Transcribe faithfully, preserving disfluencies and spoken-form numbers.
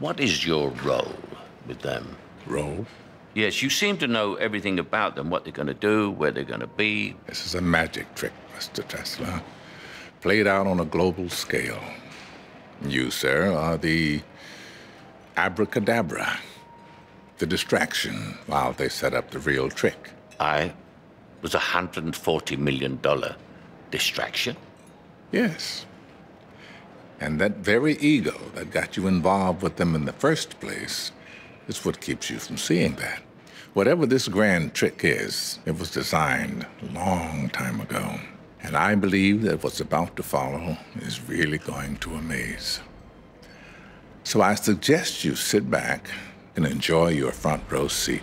What is your role with them? Role? Yes, you seem to know everything about them, what they're going to do, where they're going to be. This is a magic trick, Mister Tesla, played out on a global scale. You, sir, are the abracadabra, the distraction while they set up the real trick. I was a one hundred forty million dollar distraction? Yes. And that very ego that got you involved with them in the first place is what keeps you from seeing that. Whatever this grand trick is, it was designed a long time ago. And I believe that what's about to follow is really going to amaze. So I suggest you sit back and enjoy your front row seat.